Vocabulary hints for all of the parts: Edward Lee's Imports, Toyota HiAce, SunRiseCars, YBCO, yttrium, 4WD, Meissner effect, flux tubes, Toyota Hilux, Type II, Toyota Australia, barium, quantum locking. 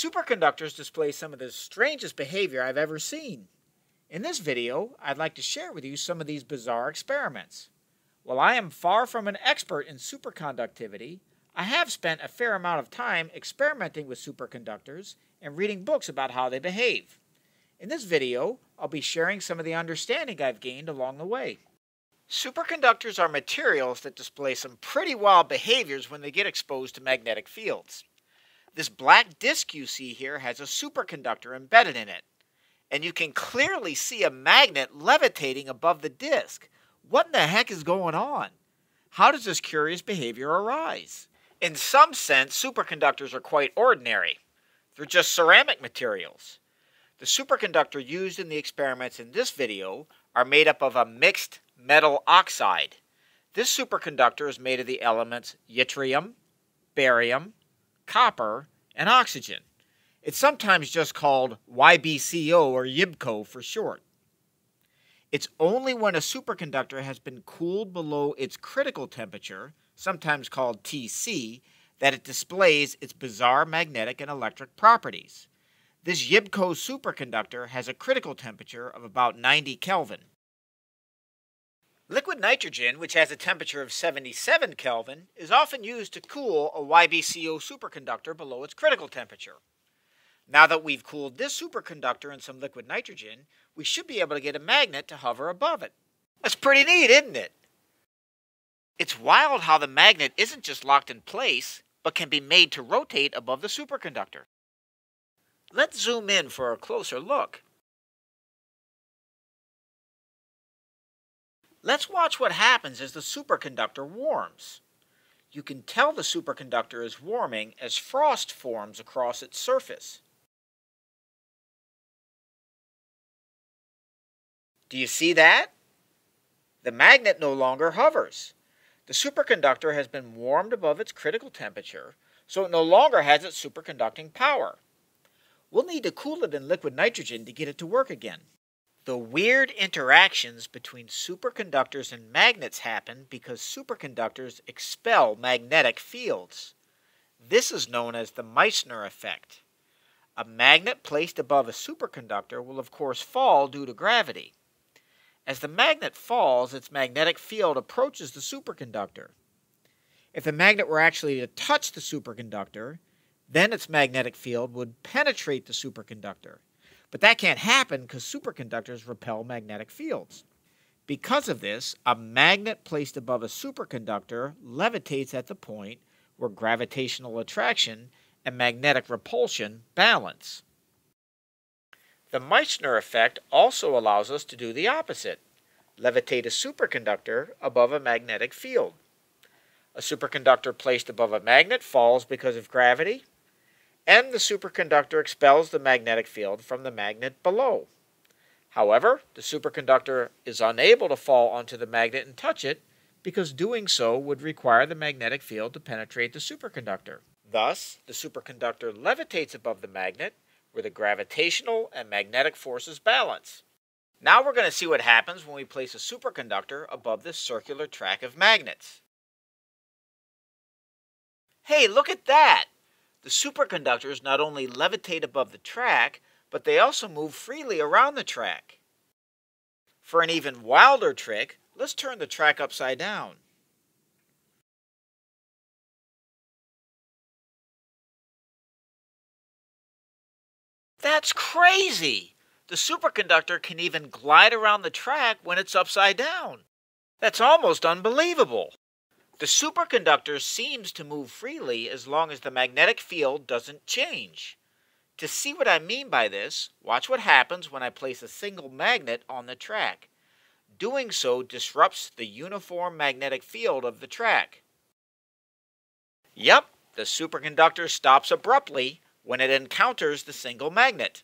Superconductors display some of the strangest behavior I've ever seen. In this video, I'd like to share with you some of these bizarre experiments. While I am far from an expert in superconductivity, I have spent a fair amount of time experimenting with superconductors and reading books about how they behave. In this video, I'll be sharing some of the understanding I've gained along the way. Superconductors are materials that display some pretty wild behaviors when they get exposed to magnetic fields. This black disk you see here has a superconductor embedded in it, and you can clearly see a magnet levitating above the disk. What in the heck is going on? How does this curious behavior arise? In some sense, superconductors are quite ordinary. They're just ceramic materials. The superconductor used in the experiments in this video are made up of a mixed metal oxide. This superconductor is made of the elements yttrium, barium, copper, and oxygen. It's sometimes just called YBCO or YBCO for short. It's only when a superconductor has been cooled below its critical temperature, sometimes called TC, that it displays its bizarre magnetic and electric properties. This YBCO superconductor has a critical temperature of about 90 Kelvin. Liquid nitrogen, which has a temperature of 77 Kelvin, is often used to cool a YBCO superconductor below its critical temperature. Now that we've cooled this superconductor in some liquid nitrogen, we should be able to get a magnet to hover above it. That's pretty neat, isn't it? It's wild how the magnet isn't just locked in place, but can be made to rotate above the superconductor. Let's zoom in for a closer look. Let's watch what happens as the superconductor warms. You can tell the superconductor is warming as frost forms across its surface. Do you see that? The magnet no longer hovers. The superconductor has been warmed above its critical temperature, so it no longer has its superconducting power. We'll need to cool it in liquid nitrogen to get it to work again. The weird interactions between superconductors and magnets happen because superconductors expel magnetic fields. This is known as the Meissner effect. A magnet placed above a superconductor will of course fall due to gravity. As the magnet falls, its magnetic field approaches the superconductor. If the magnet were actually to touch the superconductor, then its magnetic field would penetrate the superconductor. But that can't happen because superconductors repel magnetic fields. Because of this, a magnet placed above a superconductor levitates at the point where gravitational attraction and magnetic repulsion balance. The Meissner effect also allows us to do the opposite: levitate a superconductor above a magnetic field. A superconductor placed above a magnet falls because of gravity, and the superconductor expels the magnetic field from the magnet below. However, the superconductor is unable to fall onto the magnet and touch it because doing so would require the magnetic field to penetrate the superconductor. Thus, the superconductor levitates above the magnet where the gravitational and magnetic forces balance. Now we're going to see what happens when we place a superconductor above this circular track of magnets. Hey, look at that! The superconductors not only levitate above the track, but they also move freely around the track. For an even wilder trick, let's turn the track upside down. That's crazy! The superconductor can even glide around the track when it's upside down. That's almost unbelievable! The superconductor seems to move freely as long as the magnetic field doesn't change. To see what I mean by this, watch what happens when I place a single magnet on the track. Doing so disrupts the uniform magnetic field of the track. Yep, the superconductor stops abruptly when it encounters the single magnet.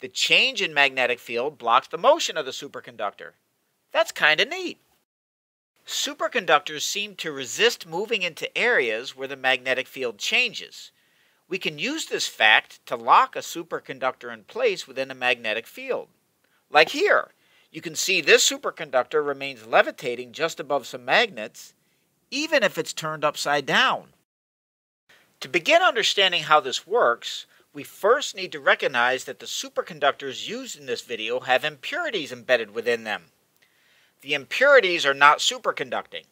The change in magnetic field blocks the motion of the superconductor. That's kinda neat. Superconductors seem to resist moving into areas where the magnetic field changes. We can use this fact to lock a superconductor in place within a magnetic field. Like here, you can see this superconductor remains levitating just above some magnets, even if it's turned upside down. To begin understanding how this works, we first need to recognize that the superconductors used in this video have impurities embedded within them. The impurities are not superconducting.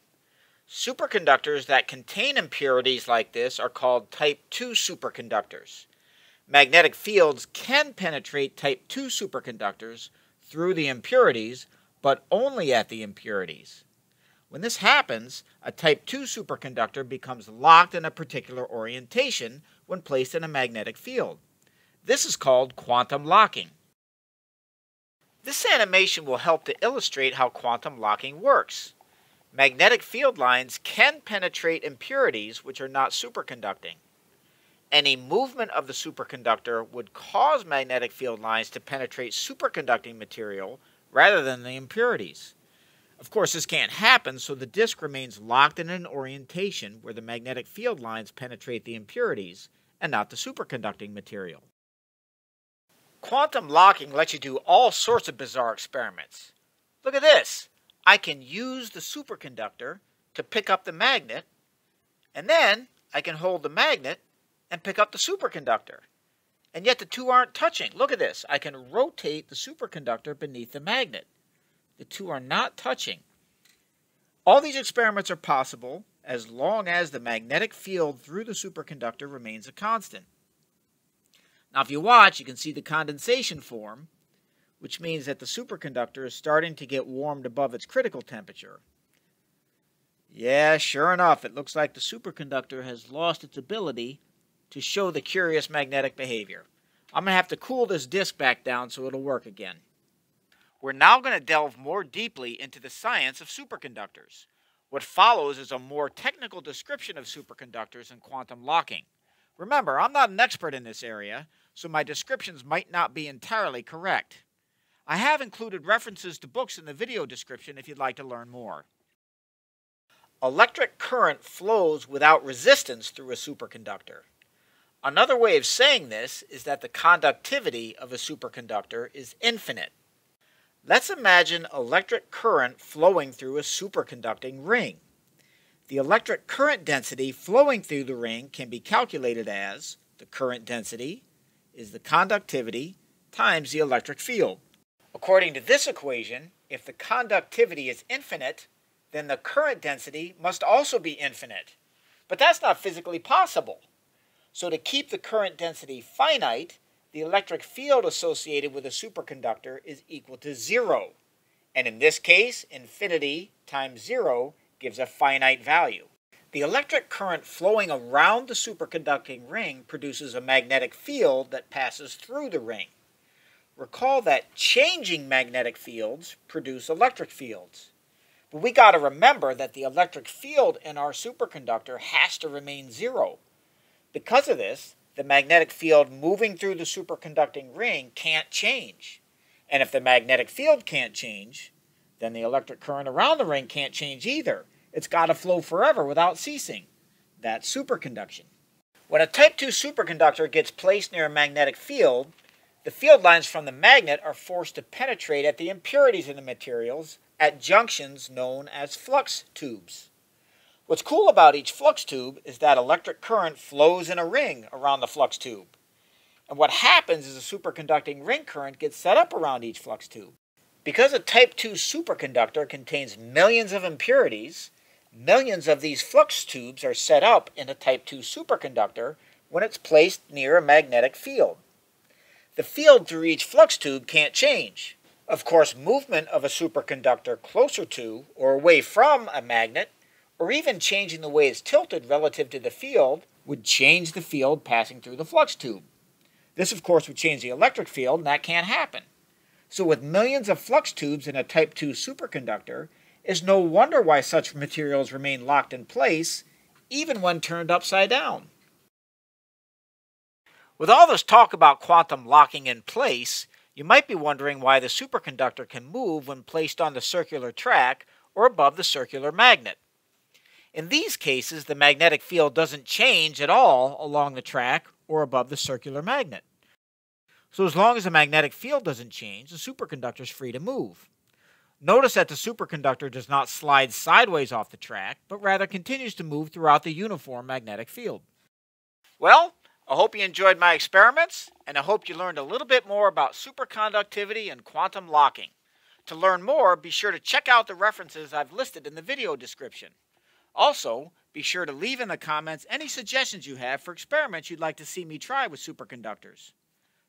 Superconductors that contain impurities like this are called type 2 superconductors. Magnetic fields can penetrate type 2 superconductors through the impurities, but only at the impurities. When this happens, a type 2 superconductor becomes locked in a particular orientation when placed in a magnetic field. This is called quantum locking. This animation will help to illustrate how quantum locking works. Magnetic field lines can penetrate impurities which are not superconducting. Any movement of the superconductor would cause magnetic field lines to penetrate superconducting material rather than the impurities. Of course, this can't happen, so the disk remains locked in an orientation where the magnetic field lines penetrate the impurities and not the superconducting material. Quantum locking lets you do all sorts of bizarre experiments. Look at this. I can use the superconductor to pick up the magnet, and then I can hold the magnet and pick up the superconductor. And yet the two aren't touching. Look at this. I can rotate the superconductor beneath the magnet. The two are not touching. All these experiments are possible as long as the magnetic field through the superconductor remains a constant. Now if you watch, you can see the condensation form, which means that the superconductor is starting to get warmed above its critical temperature. Yeah, sure enough, it looks like the superconductor has lost its ability to show the curious magnetic behavior. I'm going to have to cool this disk back down so it'll work again. We're now going to delve more deeply into the science of superconductors. What follows is a more technical description of superconductors and quantum locking. Remember, I'm not an expert in this area, so my descriptions might not be entirely correct. I have included references to books in the video description if you'd like to learn more. Electric current flows without resistance through a superconductor. Another way of saying this is that the conductivity of a superconductor is infinite. Let's imagine electric current flowing through a superconducting ring. The electric current density flowing through the ring can be calculated as the current density is the conductivity times the electric field. According to this equation, if the conductivity is infinite, then the current density must also be infinite. But that's not physically possible. So to keep the current density finite, the electric field associated with a superconductor is equal to 0. And in this case, infinity times 0 gives a finite value. The electric current flowing around the superconducting ring produces a magnetic field that passes through the ring. Recall that changing magnetic fields produce electric fields. But we got to remember that the electric field in our superconductor has to remain 0. Because of this, the magnetic field moving through the superconducting ring can't change. And if the magnetic field can't change, then the electric current around the ring can't change either. It's got to flow forever without ceasing. That's superconduction. When a type 2 superconductor gets placed near a magnetic field, the field lines from the magnet are forced to penetrate at the impurities in the materials at junctions known as flux tubes. What's cool about each flux tube is that electric current flows in a ring around the flux tube. And what happens is a superconducting ring current gets set up around each flux tube. Because a type 2 superconductor contains millions of impurities, millions of these flux tubes are set up in a type 2 superconductor when it's placed near a magnetic field. The field through each flux tube can't change. Of course, movement of a superconductor closer to or away from a magnet, or even changing the way it's tilted relative to the field, would change the field passing through the flux tube. This, of course, would change the electric field, and that can't happen. So with millions of flux tubes in a type 2 superconductor, it's no wonder why such materials remain locked in place, even when turned upside down. With all this talk about quantum locking in place, you might be wondering why the superconductor can move when placed on the circular track or above the circular magnet. In these cases, the magnetic field doesn't change at all along the track or above the circular magnet. So as long as the magnetic field doesn't change, the superconductor is free to move. Notice that the superconductor does not slide sideways off the track, but rather continues to move throughout the uniform magnetic field. Well, I hope you enjoyed my experiments, and I hope you learned a little bit more about superconductivity and quantum locking. To learn more, be sure to check out the references I've listed in the video description. Also, be sure to leave in the comments any suggestions you have for experiments you'd like to see me try with superconductors.